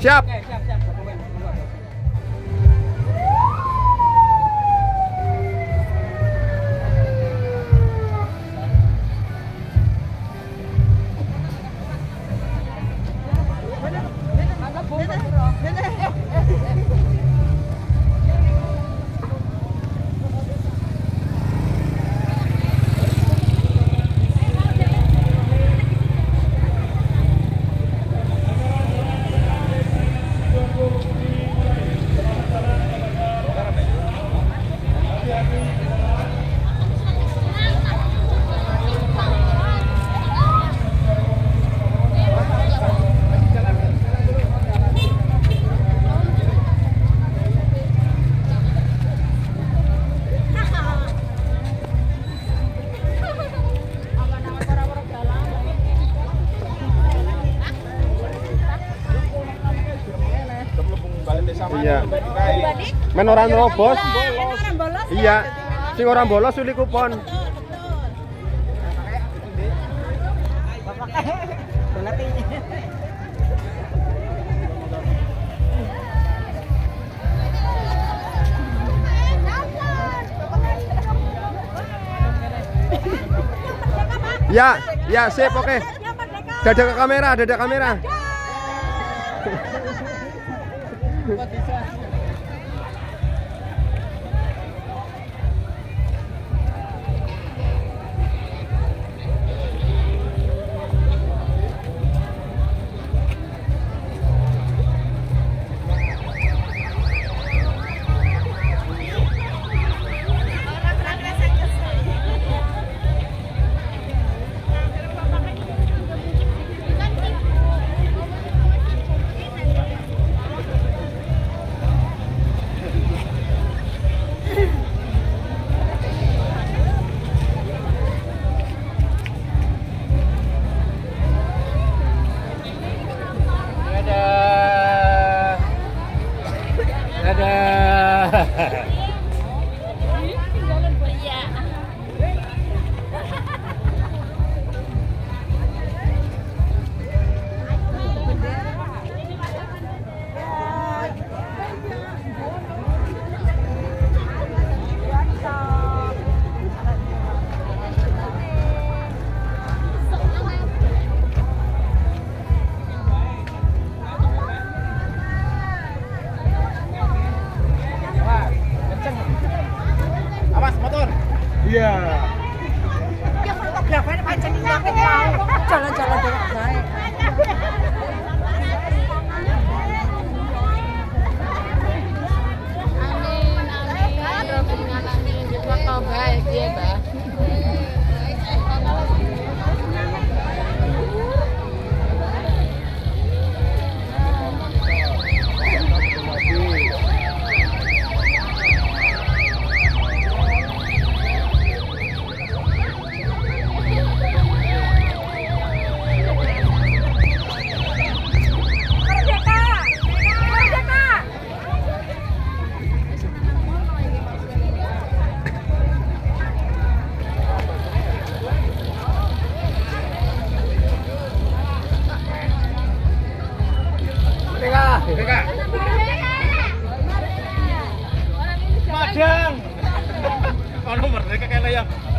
Siap. Oke, siap, siap. Iya. Men orang bolos. Iya. Sing orang bolos suli kupon. Ya, ya, sip, oke. Dada ke kamera, dada kamera.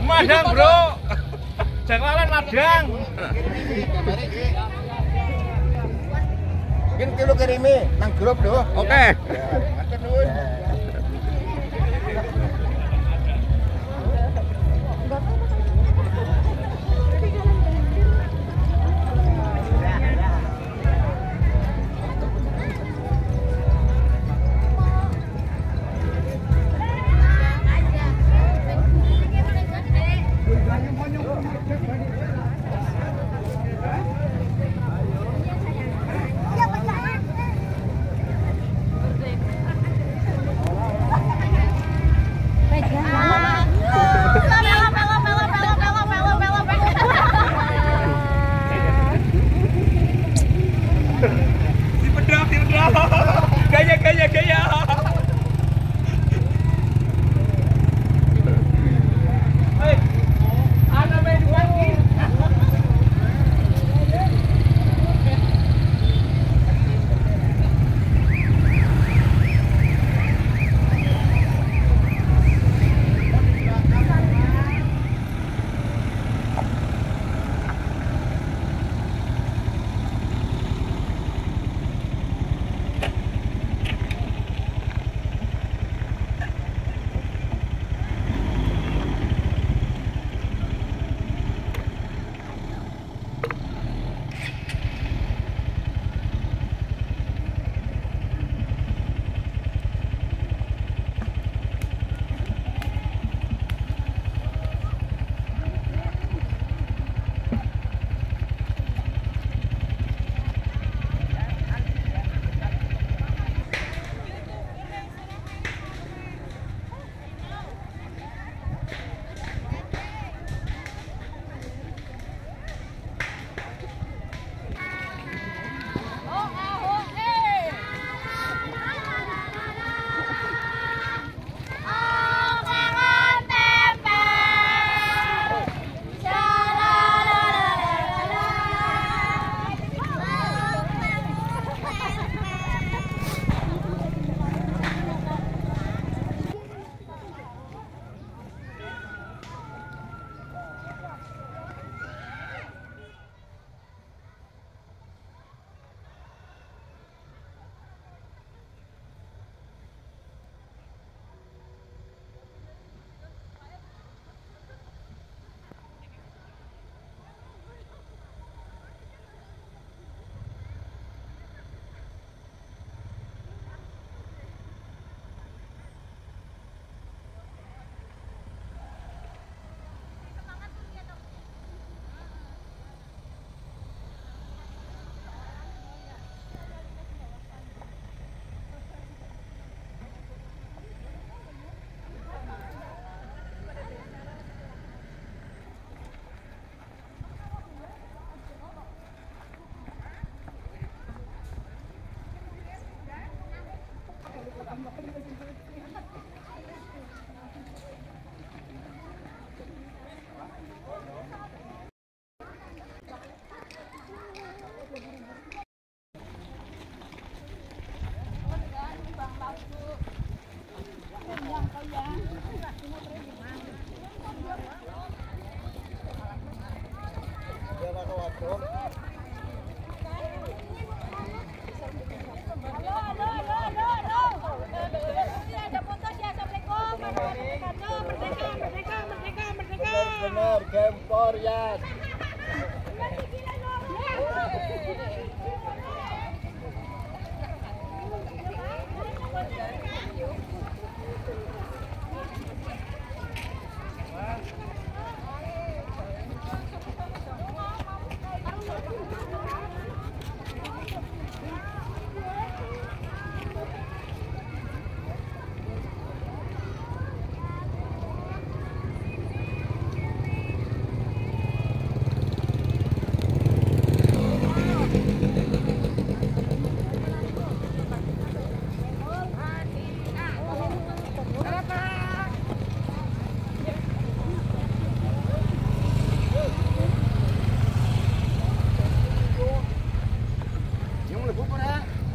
Madang bro, jangan lalan madang. Mungkin kilo kirimi nang grup loh. Oke. Rian.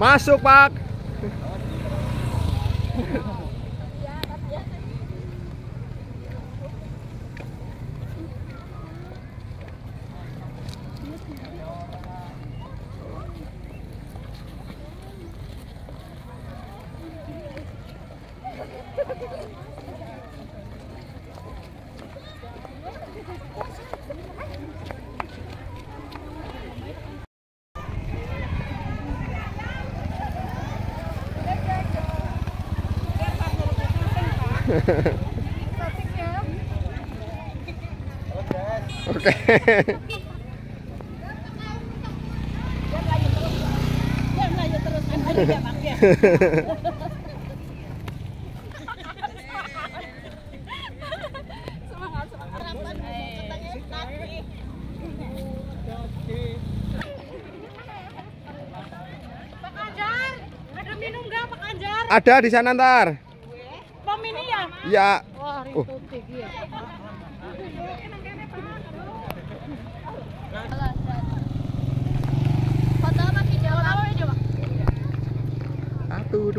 Masuk, Pak. Oke. Pak Anjar, ada minum enggak Pak Anjar? Ada di sana ntar. Ya. Wah, itu tinggi ya. Foto pakai jauh apa aja, Pak? 1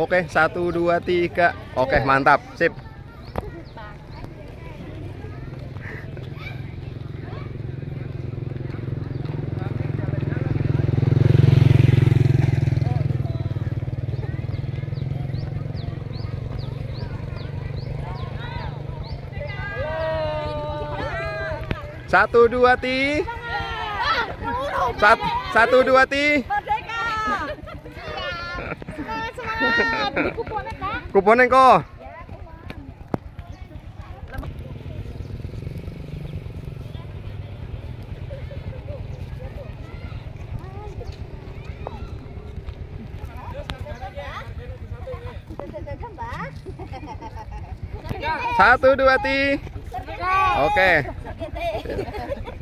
Oke, 1 2 3. Oke, 1 2 3. Oke, mantap, sip. Satu dua ti, satu dua ti. Kuponen kok. Ya. 1 2 3. Oke.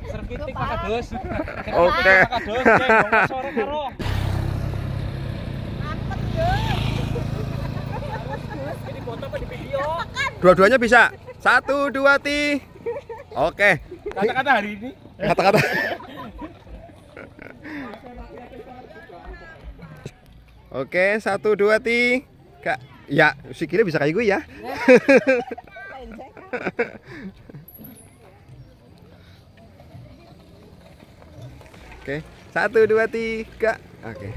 Serpitik Pak Kadus. Oke. Dua-duanya bisa. 1 2 3. Oke. Kata-kata hari ini. Kata-kata. Oke, 1 2 3. Ya, sikilnya bisa kayak gue ya. Oke, 1 2 3. Oke.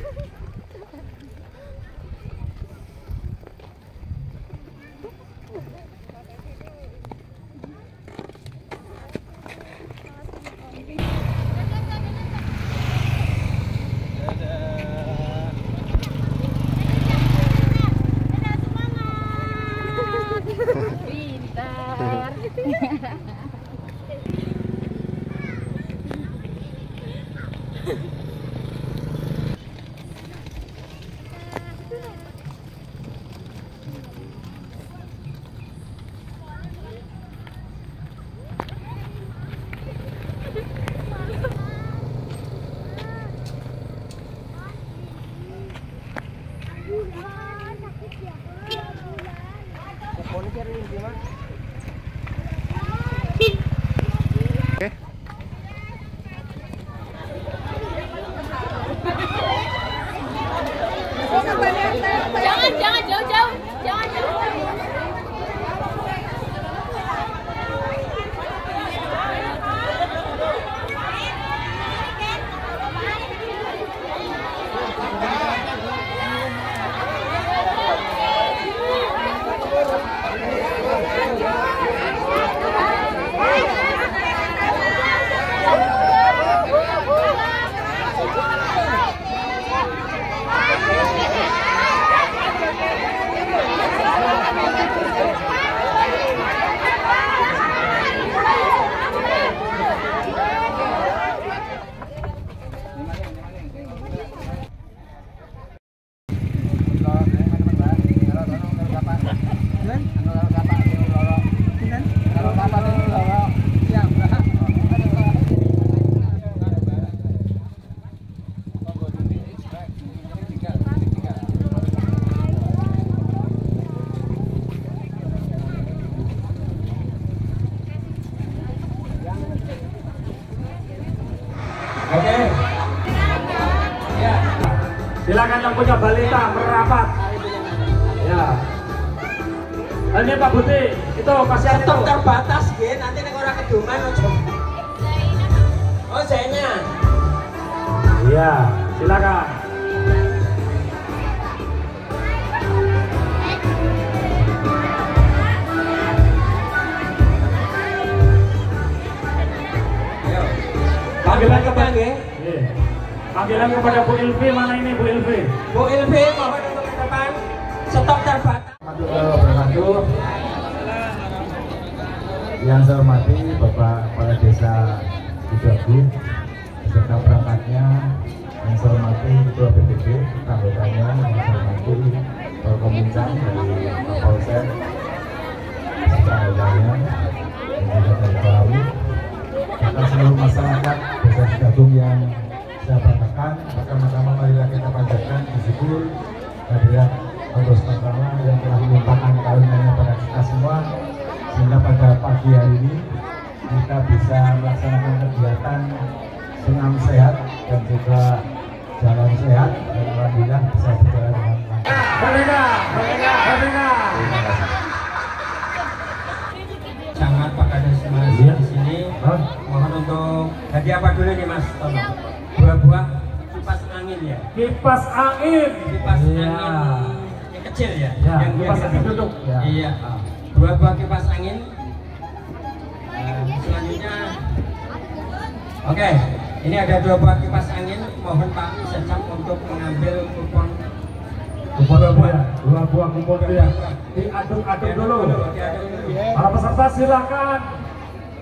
Boleh cari di mana? Silakan yang punya balita merapat. Ya. Ini Pak Buti, itu pasien itu. Stok terbatas, Gen. Nanti nek ora keduman ojo. Oh, Zaina. Iya, silakan. Panggilan kepada nggih. Panggilan kepada Bu Ilvi, mana ini Bu Ilvi? Bu Ilvi, mohon untuk ke depan. Stop terbatas. Yang saya hormati Bapak Kepala Desa Sidoagung beserta perangkatnya, yang saya hormati Ketua BPD, anggotanya, yang saya hormati Kominfo dari Polsek, beserta anggotanya, yang juga dari Polri, akan seluruh masyarakat Desa Sidoagung yang saya perangkatkan. Pertama-tama marilah kita panjatkan bersyukur hadirat Allah Subhanahu yang telah melimpahkan karunia-Nya pada kita semua, sehingga pada pagi hari ini kita bisa melaksanakan kegiatan senam sehat dan juga jalan sehat, dan alhamdulillah bisa berjalan dengan lancar. Sangat Pak Kades Mas di sini. Mohon untuk hadiah apa dulu nih Mas? Buah-buah kipas angin ya. Kipas angin. Kipas angin. Kecil ya, ya yang kipas angin duduk ya. Iya, dua buah kipas angin. Selanjutnya oke, ini ada dua buah kipas angin, mohon Pak Secam untuk mengambil kupon dua buah kupon ya. Diaduk-aduk dulu para peserta, silakan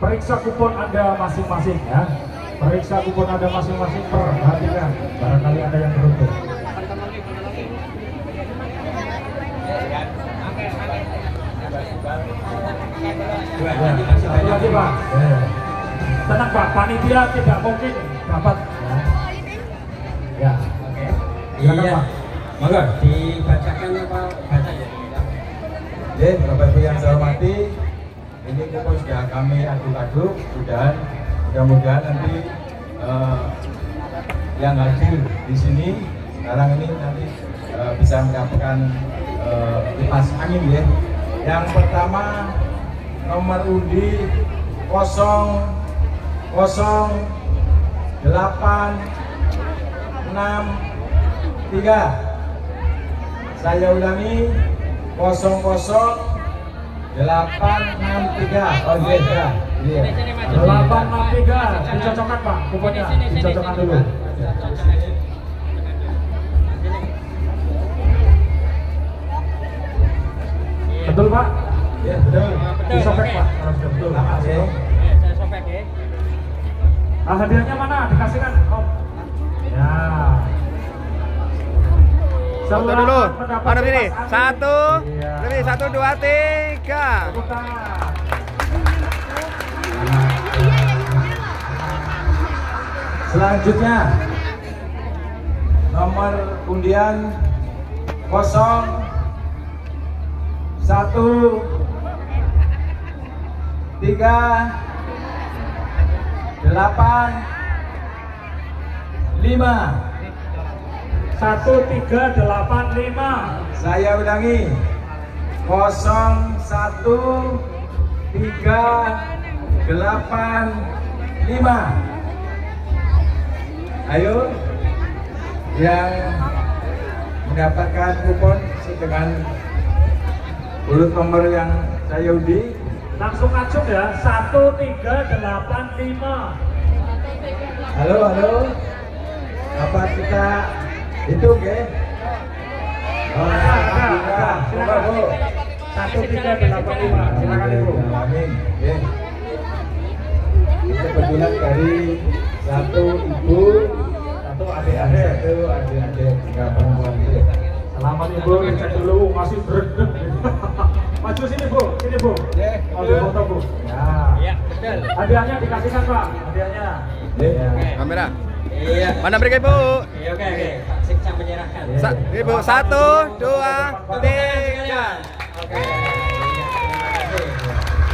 periksa kupon Anda masing-masing ya, periksa kupon Anda masing-masing, perhatikan barangkali ada yang beruntung. Hati-hati Pak, tenang Pak, panitia tidak mungkin dapat ya. Oke, iya monggo dibacakan Pak. Baca ya. Oke, Bapak Ibu yang saya hormati, ini kupon sudah kami aduk-aduk, mudah-mudahan nanti yang hadir di sini sekarang ini nanti bisa mendapatkan kipas angin ya. Yang pertama nomor undi 00 8 63, saya ulangi 00 8 63. Oh iya, 863 dicocokkan Pak, kuponnya dicocokkan dulu. Betul Pak? Ya betul. Disopek Pak. Betul. Oke. Saya sopek ya. Hadiahnya mana? Dikasihkan Om. Ya. Satu dulu. Mana ini? Satu. Lebih 1, 2, 3. Selanjutnya nomor undian 0 1 3 8 5, 1385, saya ulangi 0 1 3 8 5. Ayo yang mendapatkan kupon dengan urut nomor yang saya undi langsung acung ya, 1385. Halo halo, apa kita hitung ya? Silakan Bu, 1385 silakan Bu. Amin. Kita berbulan dari satu ibu, satu adik-adik, satu adik-adik, 3 perempuan itu. Selamat Ibu, cek dulu, masih berdek. Maju sini Bu, maju foto Bu. Ya, betul. Hadiahnya dikasihkan Pak, hadiahnya. Kamera. Iya. Mana mereka Ibu? Iya oke. Siksa menyerahkan. Ibu, 1, 2, 3. Oke.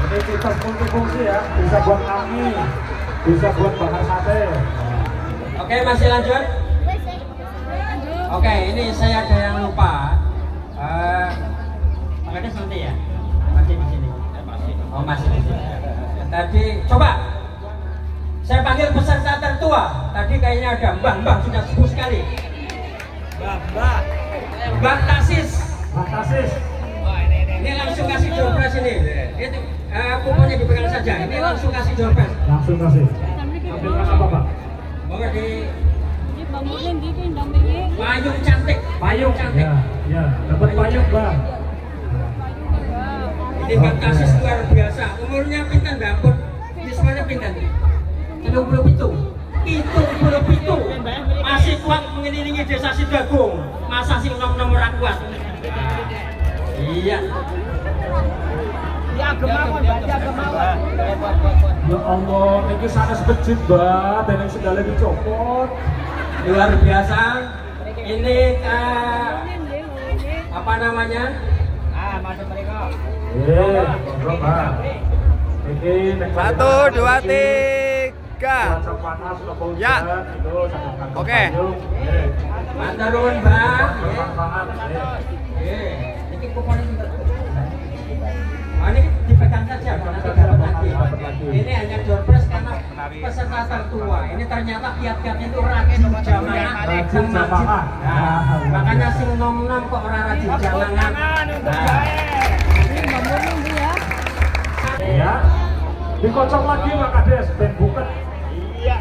Ini kipas multifungsi ya, bisa buat kami, bisa buat bakar sate. Oke, masih lanjut. Oke, ini saya ada yang lupa. Pak Kades nanti ya, masih di sini. Oh masih di sini. Tadi coba saya panggil peserta tertua. Tadi kayaknya ada mbah-mbah sudah sepuh sekali. Mbah-mbah, Mbah Tasis. Mbah Tasis. Ini langsung kasih jawab sini. Itu kumpulnya dipegang saja. Ini langsung kasih jawab. Langsung kasih. Ambil kas apa Pak? Boleh di. Bangunin di dampingi. Payung cantik. Payung cantik. Ya, dapat payung Bang. Ini Mbak Tasis luar biasa. Umurnya pinten Mbak Ampun? Umurnya pinten? 37. Masih kuat mengelilingi desa Sidoagung. Masa sih nom-nom ora kuat. Iya. Ya gemawon, baca gemawon. Ya Allah, niki sanes becik, Mbak. Teneng sendale dicopot. Luar biasa. Ini apa namanya? Ah, masuk mereka. Iya, bro, Pak. Ini 1, 2, 3. Ya. Oke. Matur nuwun, Mbak. Niki kupon ini dipegang saja, nanti dapat lagi. Ini hanya doorpress karena peserta tertua. Ini ternyata kiat-kiatnya itu rajin jamaah, rajin masjid. Makanya sing nom-nom kok ora rajin jamaah. Ini ngomong dia. Iya. Dikocok lagi Pak Kades, ben buket. Iya.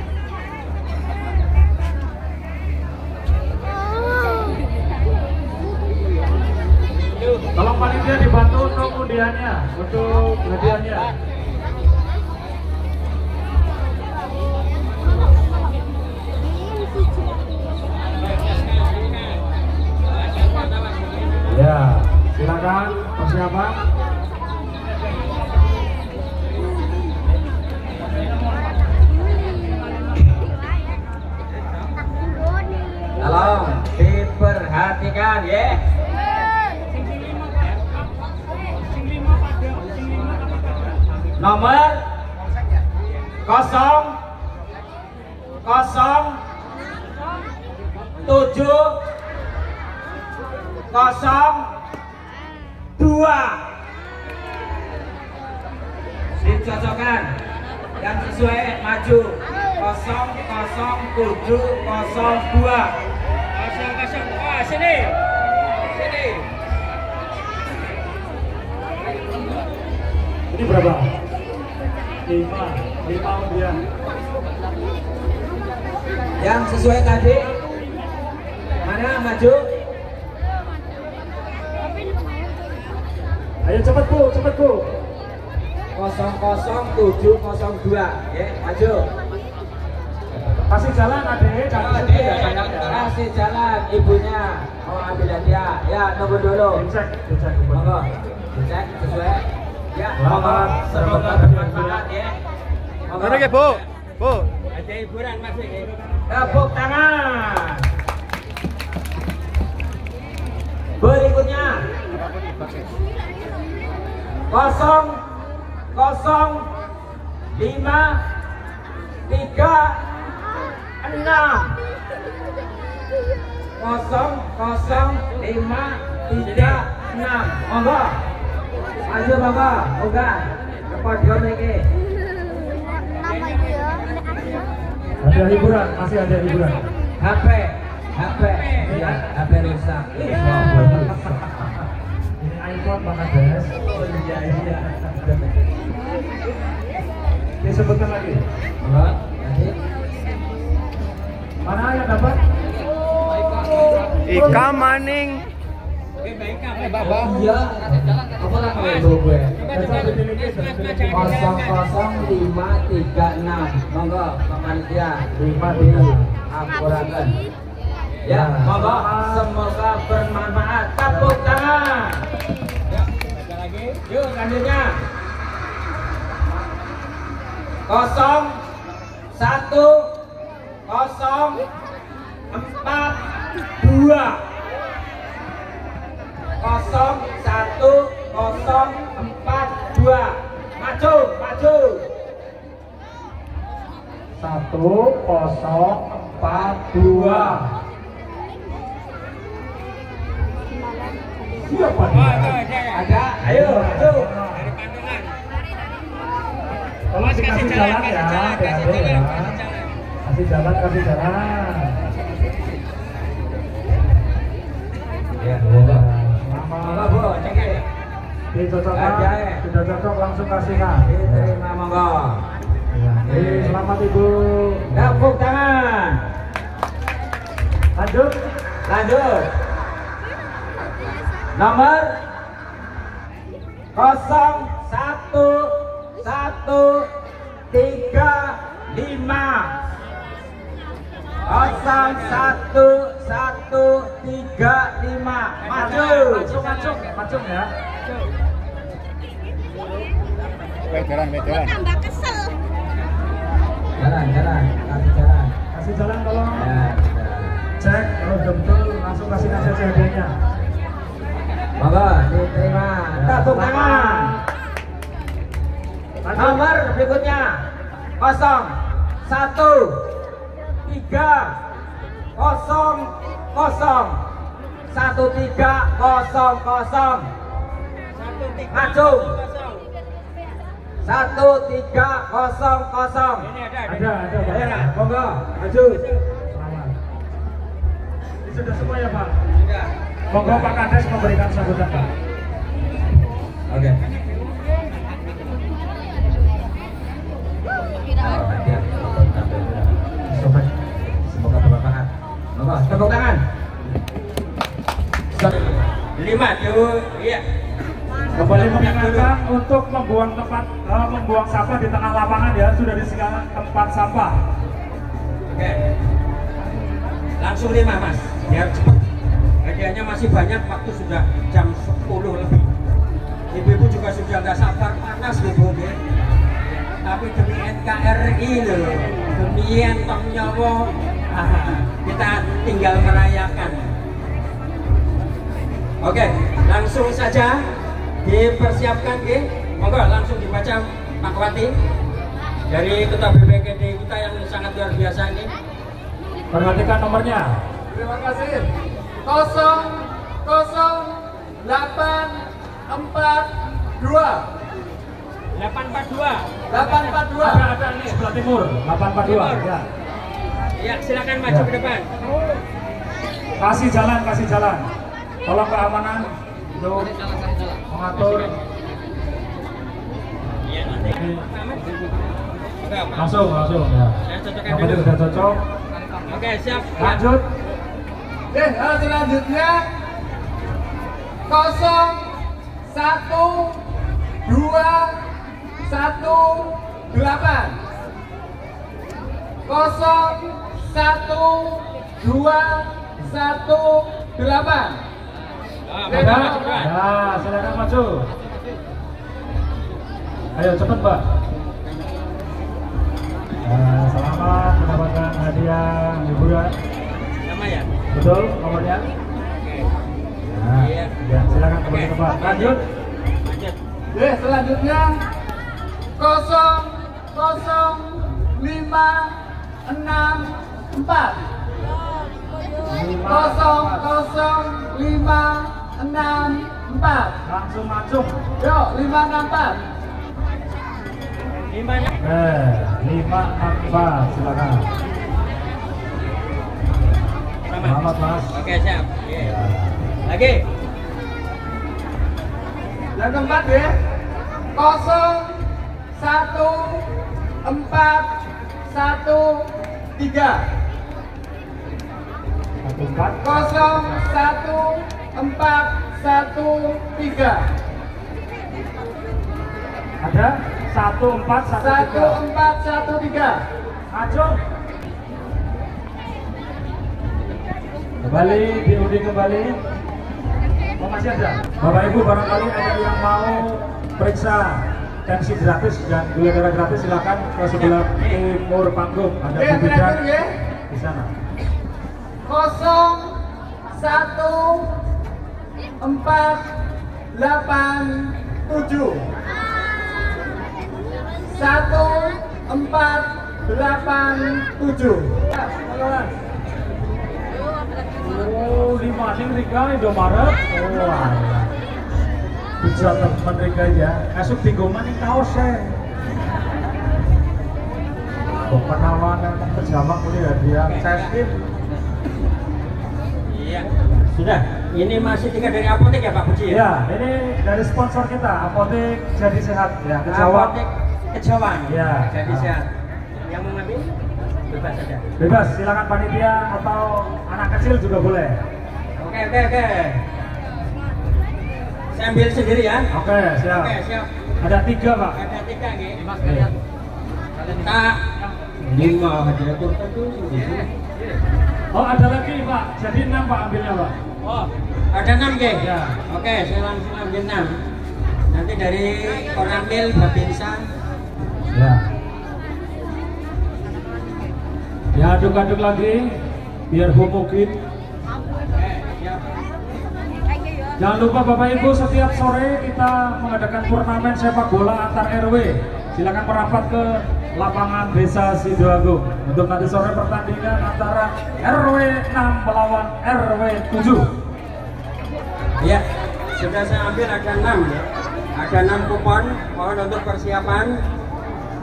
Tolong panitia dibantu untuk undiannya, untuk hadiahnya. Ya, silakan persiapan. Tolong diperhatikan ya. Nomor 00702 dicocokkan dan sesuai maju 00702. Sini. Sini. Ini berapa? 5 dia. Yang sesuai tadi mana maju? Ayo cepat Bu, cepat Bu. 00702, ya, maju. Kasih jalan Adik, kasih jalan ibunya. Mau ambil hadiah. Ya, tunggu dulu. Dicek. Monggo. Dicek sesuai. Ya, selamat bermanfaat ya. Mana ya Bu? Bu. Ada hiburan masih ya. Tepuk tangan. Berikutnya 00536 00536. Monggo. Ayo Bapak, oga, podium iki. Ada hiburan, masih ada hiburan. HP rusak. Ini iPhone Pak Kades. Oh iya. Disebutkan lagi. Mana yang dapat? Ika Maning. Iya, apa lah gue? 00536, monggo panitia 5 akurakan. Ya, monggo semoga bermanfaat. Tepuk tangan. Ya, ada lagi. Yuk lanjutnya. 01042. 01042 maju 1042 Ada, ayo, maju. Dari Pantungan. Tolong dikasih jalan ya, kasih jalan. Ya, boleh. Monggo, Bu, cengkeh ya. Dicocok langsung kasih nah. Terima monggo. Selamat Ibu. Tepuk tangan. Lanjut. Nomor 01135. 01135. Maju ya. Jalan. Tambah kesel. Kasih jalan tolong. Ya, cek kalau betul langsung kasih nasihat hadiahnya. Monggo diterima. Tepuk tangan. Nomor berikutnya 01300 1300. Maju. 1300. Ada. Monggo, maju. Ini sudah semua ya Pak. Sudah. Monggo Pak Kades memberikan sambutan Pak. Oke. Semoga bermanfaat. Monggo, tepuk tangan. 5 yuk, iya. Kembali mengingatkan untuk membuang sampah di tengah lapangan ya, sudah disediakan tempat sampah. Oke. Langsung 5 Mas, biar cepat. Hadiahnya masih banyak, waktu sudah jam 10 lebih. Ibu-ibu juga sudah nggak sabar, panas loh Bu. Tapi demi NKRI loh, demi entong nyawa, kita tinggal merayakan. Oke, langsung saja. Dipersiapkan, monggo langsung dibaca Pak Wati dari Ketua BPKD kita yang sangat luar biasa ini. Perhatikan nomornya. Terima kasih. 00842. 842. 842. Ada ini sebelah timur. 842. Ya. Ya, silakan maju ke depan. Kasih jalan. Tolong keamanan. Mengatur langsung ya. Apabila sudah cocok, oke siap, lanjut. Selanjutnya 01218. 01218. Ya, silakan maju. Ayo cepat Pak. Selamat mendapatkan hadiah hiburan. Sama ya? Betul nomornya. Iya. Ya, silakan kembali ke Pak. Lanjut. Selanjutnya 00564. 00564. Langsung masuk. Yo 564. 564. Silakan. Selamat Mas. Oke siap. Ya. Lagi. Yang keempat ya. 01413. 01413. Ada 1413. Maju. Diundi kembali. Masih ada. Bapak Ibu barangkali ada yang mau periksa tensi gratis dan gula gratis, silakan ke sebelah timur panggung. Ada bidan di sana. 01487. 1487. Oh, 5 ring 3 Indomaret. Bisa teman aja, asup tiga maning kaosnya. Penawan yang terjamak ini hadiah seskin. Iya. Sudah. Ini masih tiga dari apotek ya Pak Puji? Ya, ini dari sponsor kita Apotek Jadi Sehat ya. Kejawan. Apotek Kejawan. Ya. Jadi Sehat. Yang mau ngambil bebas saja. Bebas. Silakan panitia atau anak kecil juga boleh. Oke. Saya ambil sendiri ya. Oke, siap. Ada tiga Pak. Ada tiga nih. Mas kalian. Tak. Lima hadiah kurban tuh. Oh ada lagi Pak. Jadi 6 Pak ambilnya Pak. Oh ada 6 geng. Ya. Oke, saya langsung ambil 6. Nanti dari Koramil Babinsa. Ya. Ya aduk-aduk lagi biar homogen. Jangan lupa Bapak Ibu, setiap sore kita mengadakan turnamen sepak bola antar RW. Silakan merapat ke lapangan desa Sidoagung untuk nanti sore pertandingan antara RW 6 melawan RW 7. Ya, sudah saya ambil ada 6 ya. Ada 6 kupon, mohon untuk persiapan.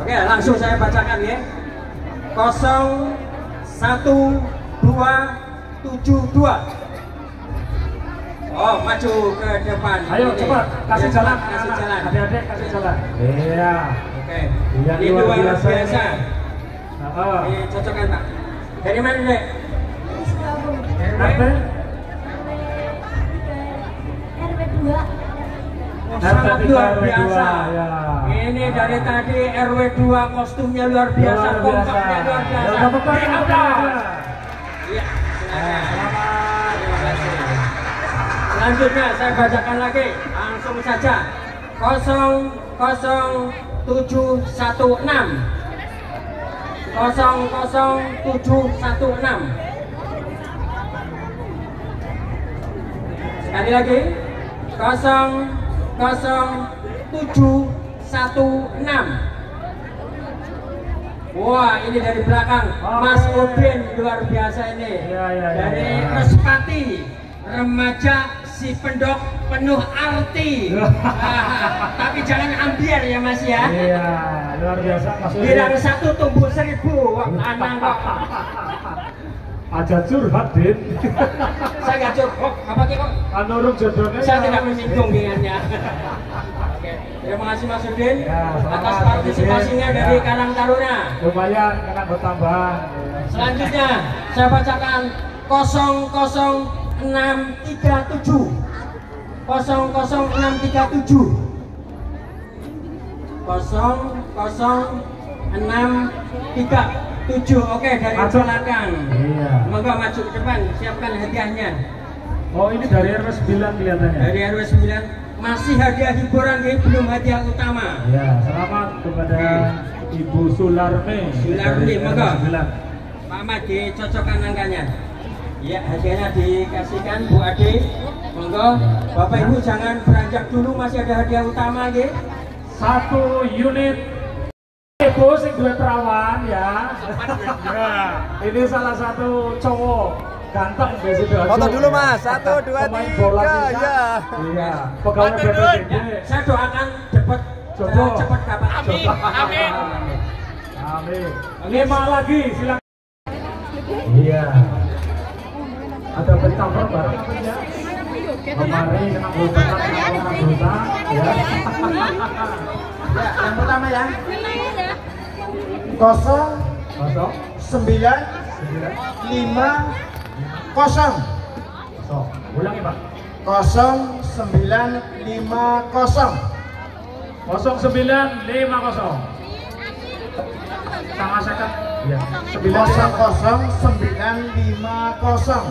Oke, langsung saya bacakan ya. 01272. Oh, maju ke depan. Ayo cepat, kasih jalan, adik-adik kasih jalan. Iya. Oke. Ini luar biasa. Ini cocoknya Pak. Dari mana Dek? Dari Sidoagung. RW? RW 2. Luar biasa. Ini dari tadi RW 2 kostumnya luar biasa, kompaknya luar biasa. Iya. Selanjutnya saya bacakan lagi, langsung saja 00716 00716 sekali lagi 00716. Wah ini dari belakang Mas Udin luar biasa ini dari Respati Remaja Si Pendok Penuh Arti. Tapi jangan ambiar ya Mas ya. Iya, luar biasa Mas. Bilang 1 tumbuh 1000 waktu anak kok. Aja curhat, Din. Saya enggak curhat, apa ki kok? Anurung jodohnya. Saya tidak menyinggung dengannya. Oke, terima kasih Mas Udin atas partisipasinya dari Karang Taruna. Lumayan karena bertambah. Selanjutnya saya bacakan 00637. Oke dari belakang. Iya. Monggo maju ke depan, siapkan hadiahnya. Oh ini dari RW 9 kelihatannya. Dari RW 9 masih hadiah hiburan nih, belum hadiah utama. Iya, selamat kepada Ibu Sularmi. Monggo. Mama dicocokkan angkanya. Ya, hadiahnya dikasihkan Bu Ade. Monggo, Bapak Ibu jangan beranjak dulu, masih ada hadiah utama nggih. 1 unit Ibu sing duwe perawan ya. Ini salah satu cowok ganteng di situ. Foto dulu Mas. 1 2 3 ya. Iya. Pegawai BPBD. Saya doakan cepat dapat jodoh. Amin. 5 lagi silakan. Iya. Ada pencampur barang ya. Kemarin memang anggota ya. Ya, yang pertama ya. 0 9 5 0. Ulangi Pak. 0 9 5 0. 0 9 5 0. Sama sekat. Ya. 0 0 9 5 0.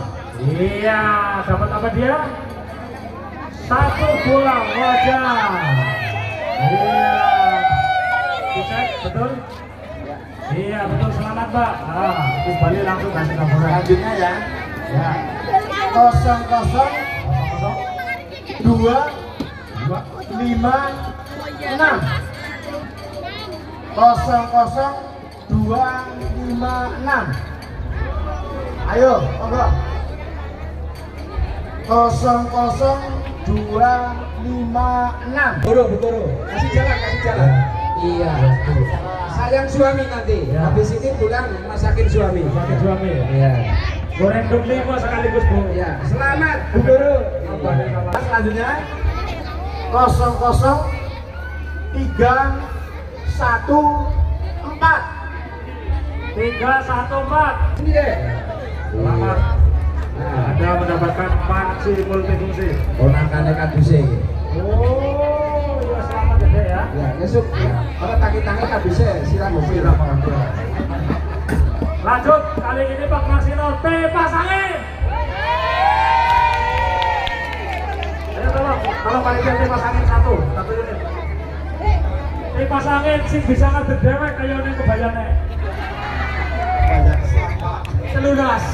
Iya, dapat apa dia? 1 bola wajah. Iya. Dicek, betul? Iya, betul. Selamat, Mbak. Nah, kembali langsung kasih nomor selanjutnya ya. Ya. 0 0 2 5 6. 0 0 2 5 6. Ayo, monggo. 0 0 256. Boro. Kasih jalan. Iya. Sayang suami nanti. Ya. Habis ini pulang masakin suami. Iya. Goreng demi sekaligus Bu. Iya. Selamat Bu Boro. Iya. Selanjutnya 00314. 314. Ini deh. Selamat. Nah, Anda mendapatkan panci multifungsi. Ponakannya kaduse. Oh, ya selamat deh ya. Ya, besok ya. Kalau tangi-tangi kaduse silang bukti lah Pak. Lanjut, kali ini Pak Marsino T pasangin. Ayo tolong, kalau kali ini pasangin satu unit. T pasangin sih bisa ngadeg dewek kaya ning kebayane. Banyak sampah. Selunas.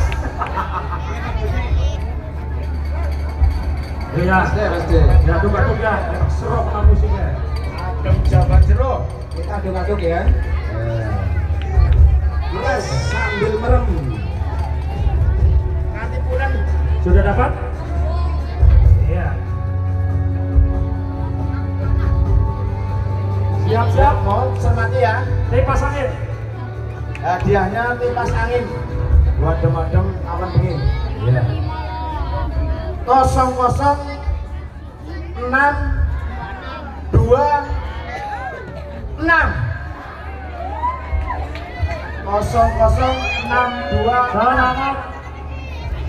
Iya, pasti. Jatuh-jatuhnya, serok sama musiknya. Adem jaman jeruk. Kita aduk-aduk ya. Yes, sambil merem. Nanti pulang. Sudah dapat? Iya. Siap-siap, mau cermati ya. Tipas angin. Hadiahnya tipas angin. Adem-adem, awan dingin. Iya. 00626 00626. Siapa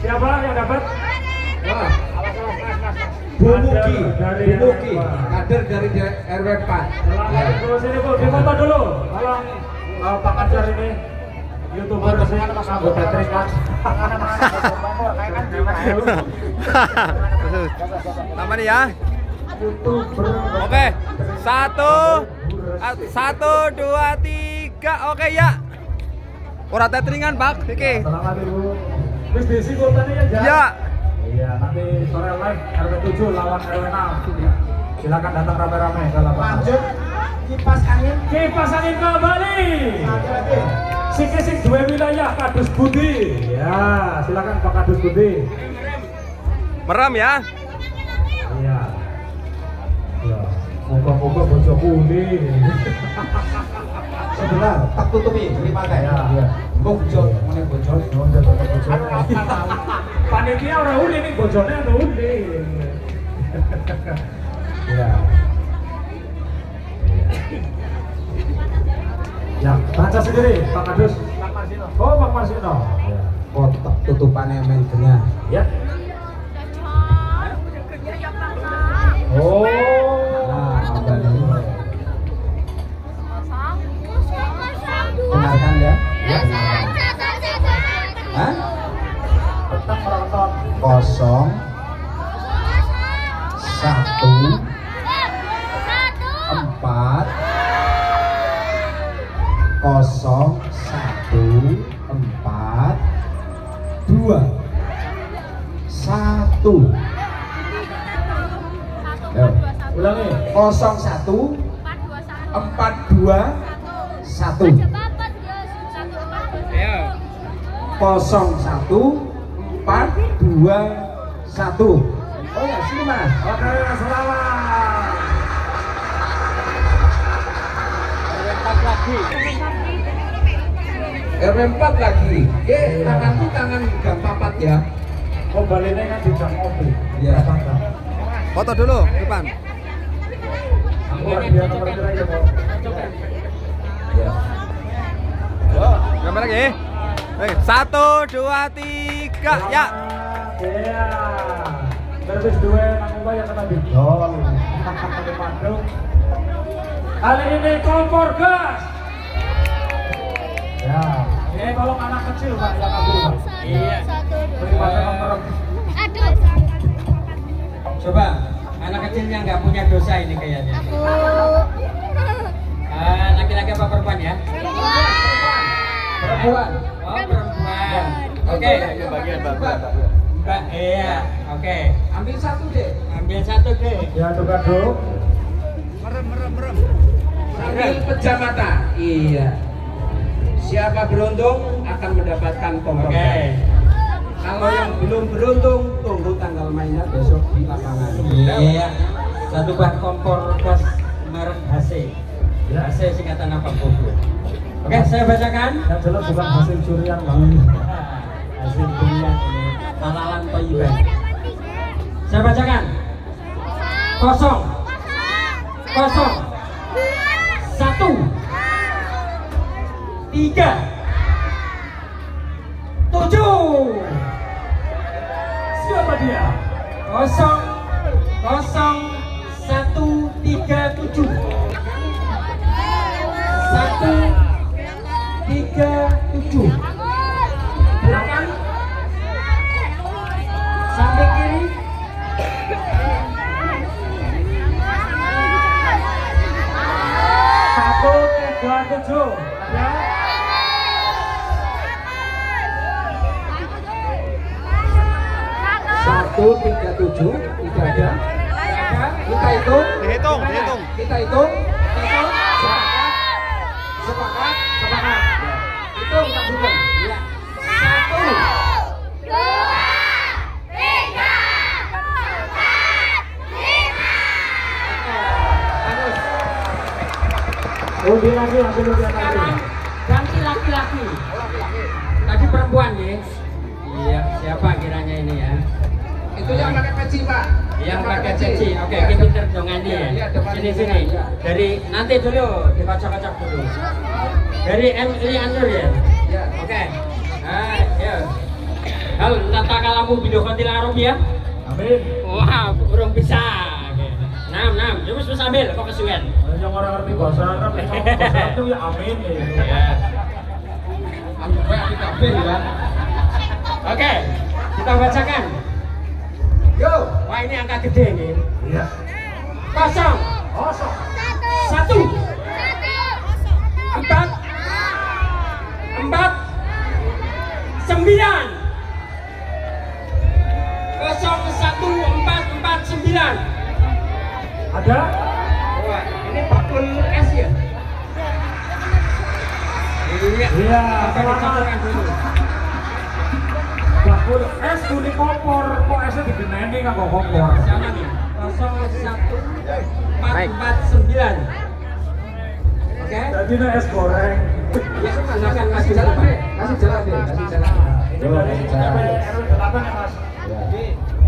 yang dapat? Nah, Bu Muki, kader dari RW 4. Selamat sini Bu, difoto dulu. Tolong Pak Kader ini. YouTuber saya Mas Abu Patrick Mas. Namanya ya. Oke. 1 1 2 3. Oke ya. Ora tetringan, Pak. Iki. Wis diisi kuotane ya, Jan. Iya. Iya, nanti sore live RW 7 lawan RW 6. Silakan datang rame-rame kalau Pak. Lanjut. Kipas angin kembali. Sik-sik dua wilayah Kadus Budi. Ya, silakan Pak Kadus Budi. Merem ya. Iya. Ya, muka-muka bojo kuning. Sebelah tak tutupi dipakai. Iya. Bojo, mene bojo, nonton bojo. Panitia ora uli nih bojone ora uli. Iya. Ya, baca sendiri Pak Kadus. Pak Marsino. Oh, Pak Marsino. Ya. Kotak tutupannya main genah. Ya. Oh. Nah, dengarkan ya. Ya. Hah? Kotak merotot 0 1 4 0 1 4 2 1. Ulangi 0 1 4 2 1. 0 1 4 2 1. Oh ya, sini Mas. Oke, selamat. RW 4 lagi. Tanganku tangan gang papat ya. Kembalinya kan di jam mobil. Iya. Foto dulu depan. Iya. Gambar lagi. 1 2 3 ya. Iya. Terus dua nang yang tadi. Oh. Kali ini kompor gas. Ya. Ini tolong anak kecil Pak, ya kabur. Iya. Aduh. Coba anak kecil yang nggak punya dosa ini kayaknya. Aku. Laki-laki apa perempuan ya? Perempuan. Oh perempuan. Oke. Bagian bapak. Mbak. Iya. Oke. Ambil satu deh. Ya coba dulu. Merem. Ambil pejamata. Iya. Siapa beruntung akan mendapatkan kompor. Kalau yang belum beruntung, tunggu tanggal mainnya besok. di lapangan. Iya. Satu buah kompor gas merek HC. HC singkatan apa, Bu? Oke, saya bacakan. Yang jelas bukan hasil curian, Bang. Hasil curian. Halalan thayyibah. Saya bacakan. Kosong. Kosong. Satu. Tiga. Tujuh. Siapa dia? Kosong. Kosong. 137. 137. Belakang. Samping kiri. Satu, tiga, tujuh. Ya. Satu, tiga, tujuh, tidak ada. Kita hitung, dihitung, dihitung. Kita hitung, hitung, sepakat, sepakat. Hitung, tak hitung. Iya. 1, 2, 3, 4, 5. Undi lagi, langsung undi lagi. Ganti laki-laki. Tadi perempuan ya. Iya, siapa kiranya ini ya? Itu yang pakai peci, Pak. Yang pakai peci. Oke, ini pinter dongannya ya. Sini-sini. Dari nanti dulu dikocok-kocok dulu. Dari MI Anur ya. Oke. Ayo. Hal tatkalamu bidokotil arum ya. Amin. Wah, burung bisa. Nam. Ya wis ambil kok kesuwen. Yang ora ngerti bahasa Arab itu ya amin. Iya. Ambil kita bin ya. Oke, kita bacakan. Yo, wah ini angka gede nih. Iya. Kosong. Kosong. Satu. Empat. Empat. 9. 0, 1, 4, 4, 9. Ada? Wah, ini bakul es ya. Iya. Es kuning kompor, kok esnya digeneni nggak kok kompor? 0, 1, 4, 4, 9. Oke. Jadi ini es goreng. Ya, silakan kasih jalan deh, kasih jalan deh, kasih jalan.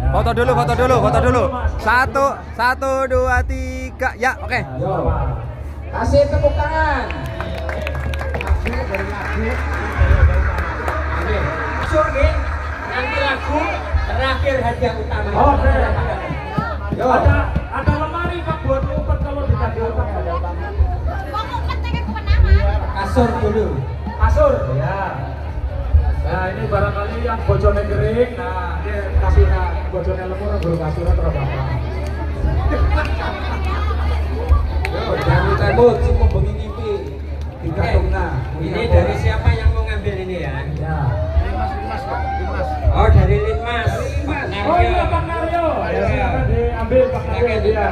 Foto dulu. 1, 1, 2, 3, ya, oke. Kasih tepuk tangan. Oke. Nanti lagu terakhir hadiah utama. Oke. Ada lemari Pak buat ngumpet kalau ditagi utang. Kok ngumpet ke kemenangan? Kasur dulu. Kasur. Ya. Nah ini barangkali yang bojone kering. Nah ini kasihnya bojone lemur baru kasurnya terbawa. Jangan takut, cuma bengi ngipi. Dikatungna. Ini dari siapa yang mau ngambil ini ya? Ya. Oh dari Linmas. Oh iya Pak Naryo. Silakan diambil Pak Naryo.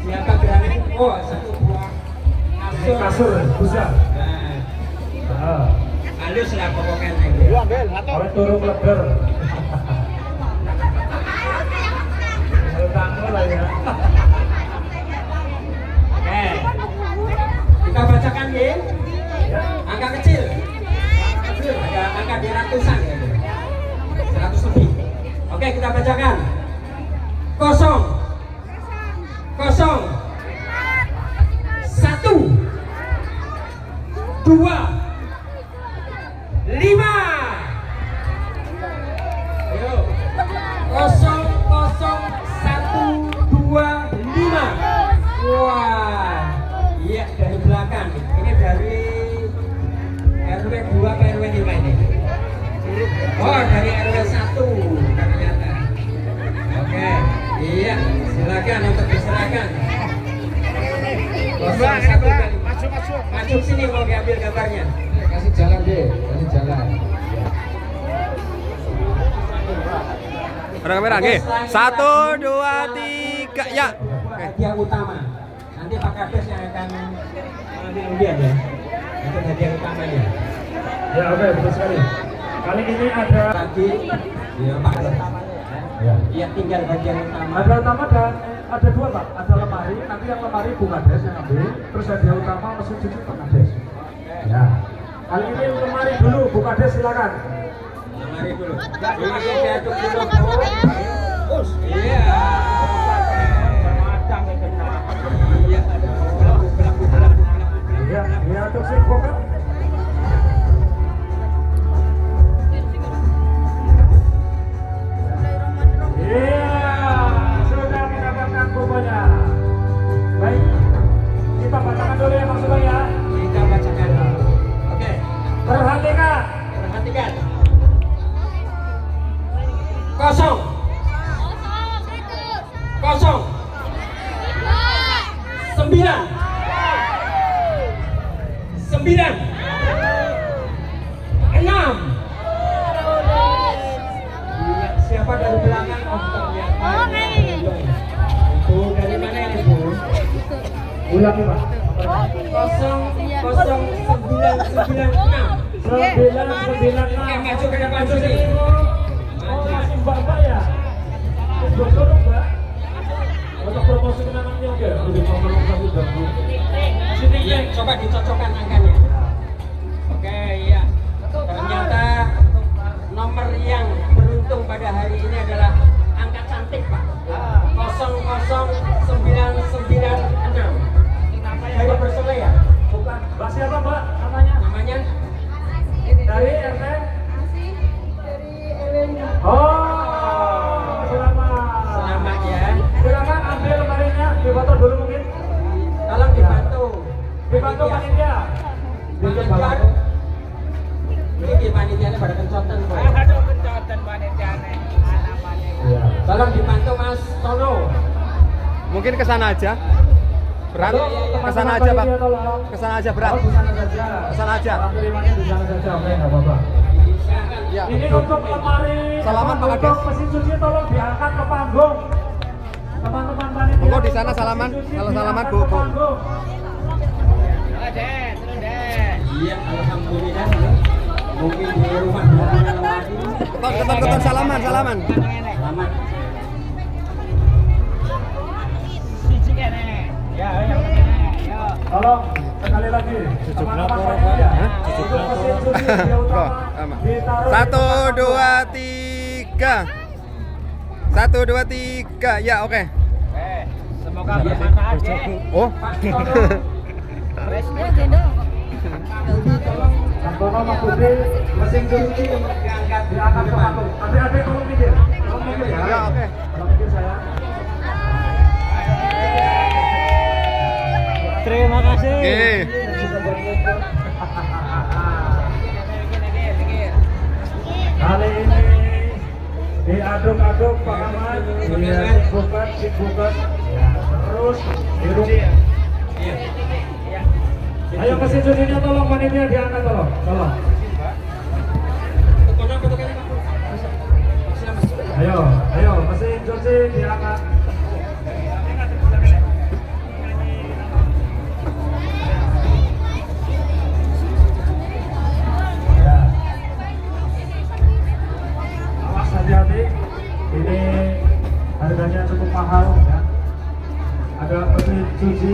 Siapa berani? Oh satu buah kasur besar. Halus lah pokoknya. Ambil atau? Oleh turun lebar. Selangor lah ya. Oke. Kita bacakan ya. Angka kecil. Ada angka di ratusan ya, 100 lebih. Oke kita bacakan. Kosong. Kosong. 1, 2, 5. Yo. 0, 0, 1, 2, 5. Wah. Iya dari belakang. Ini dari RW 2 ke RW 5 ini. Oh dari RW 1 ternyata. Oke, iya silakan untuk diserahkan. Masuk sini mau diambil gambarnya. Kasih jalan deh, kasih jalan. Ada kamera nggih? 1, 2, 3, ya. Hadiah utama. Nanti Pak Kades yang akan mengambil undian ya. Itu hadiah utamanya. Ya oke, betul sekali. Kali ini ada tadi ya Pak. ya. Ya tinggal bagian utama. Bagian utama ada dua Pak, ada lemari, nanti yang lemari bunga des yang ambil, terus bagian utama mesin cuci bunga des. Ya. Kali ini lemari dulu, bunga des silakan. Lemari dulu. Iya. Iya, untuk sih bukan. Ulangi Pak. 00996 maju ke depan sini. Masih Mbak ya. Mbak. Untuk promosi kenangannya oke. Sini coba dicocokkan angkanya. Oke, iya. Ternyata nomor yang beruntung pada hari ini adalah angka cantik Pak. 00996. Dari personel ya? Bukan. Mbak siapa Mbak? Namanya? Namanya? Dari RT? Asih. Dari LN. Oh, selamat. Selamat ya. Silakan ambil lemarinya, dibantu dulu mungkin. Tolong dibantu. Dibantu panitia. Dibantu. Ini panitianya pada kencotan. Aduh kencotan panitianya. Tolong dibantu Mas Tono. Mungkin kesana aja. Berat, kesana aja Pak, kesana aja berat, kesana aja. Ini untuk lemari, untuk mesin cuci tolong diangkat ke panggung. Teman-teman panitia. Di sana salaman, kalau salaman Bu. Iya, alhamdulillah. Mungkin di rumah. Keton salaman, salaman. Tolong sekali lagi teman-teman 1, 2, 3 ya oke. Semoga bermanfaat ya. Oh mesin cuci diangkat adik-adik tolong pikir ya oke. Terima kasih. Okay. Kali ini diaduk-aduk Pak Ahmad, dibuka, terus diruk. Ayo mesin cucinya tolong panitia diangkat tolong, tolong. Ayo, ayo mesin cuci diangkat. Harganya cukup mahal ya. Ada mesin cuci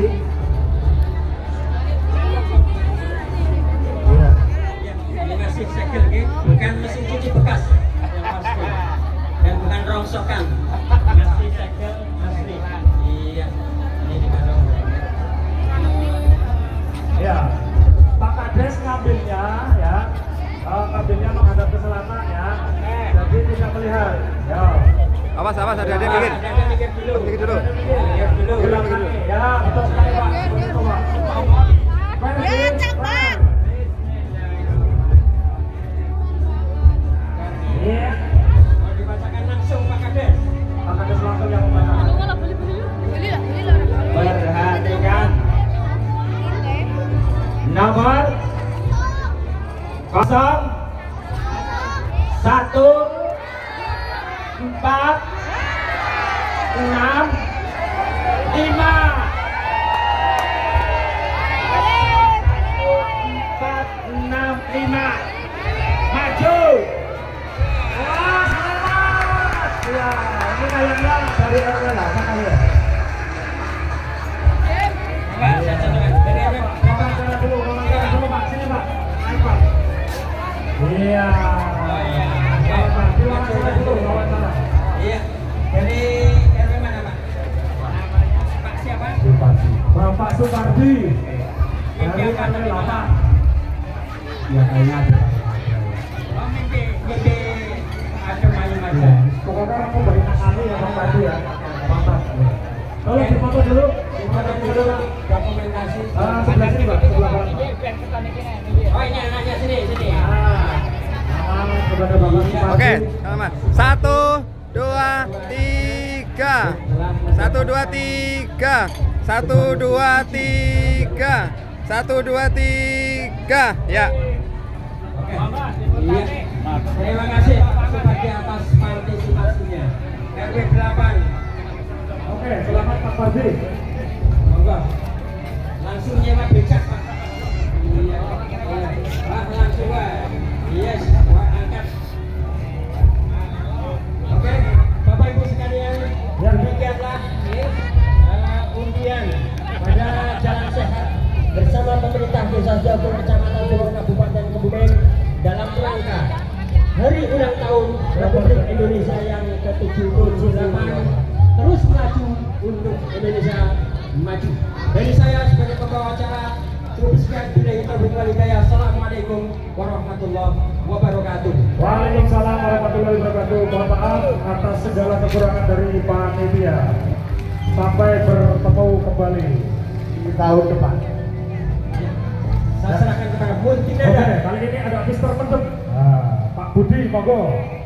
ya. Ini masih segel gitu. Bukan mesin cuci bekas yang pasti. Dan bukan rongsokan. Masih segel asli. Iya. Ini digarong. Ya. Pak Kades ngambilnya ya. Ngambilnya menghadap ke selatan ya. Jadi tidak melihat. Ya. Awas, awas, adik-adik mikir. Mikir dulu. Mikir dulu. Ya, betul sekali Pak. Ya, cepat. Iya. Mau dibacakan langsung Pak Kades. Pak Kades langsung yang membacakan. Perhatikan. Nomor 0, 4, 6, 5. Maju. Wah, selamat. Ya. kayaknya dari orang lama aja. Ngomong dulu Pak, sini Pak. Naik Pak. Iya. Iya. Jadi RW mana Pak? Pak siapa? Bapak Supardi. Dari orang lama. Ya kayaknya ada. Oke, teman-teman. 1, 2, 3. 1, 2, 3. 1, 2, 3. 1, 2, 3. Ya. Terima kasih sebagai atas partisipasinya. RW 8. Oke, selamat Pak Pardi. Monggo. Langsung nyewa becak Pak. Iya. Pak langsung Pak. Yes, Pak angkat. Oke, Bapak Ibu sekalian, demikianlah undian pada jalan sehat bersama pemerintah Desa Sidoagung Kecamatan Sidoagung Kabupaten Kebumen dalam rangka Hari Ulang Tahun Republik Indonesia yang ke-78 terus maju untuk Indonesia maju. Dari saya sebagai pembawa acara, cukup sekian bila kita berkualitas. Assalamualaikum warahmatullahi wabarakatuh. Waalaikumsalam warahmatullahi wabarakatuh. Mohon maaf atas segala kekurangan dari panitia. Sampai bertemu kembali di tahun depan. Ya. Saya serahkan kepada Bun Kineda. Oke, kali ini ada Mr. Mendem. Budi, monggo.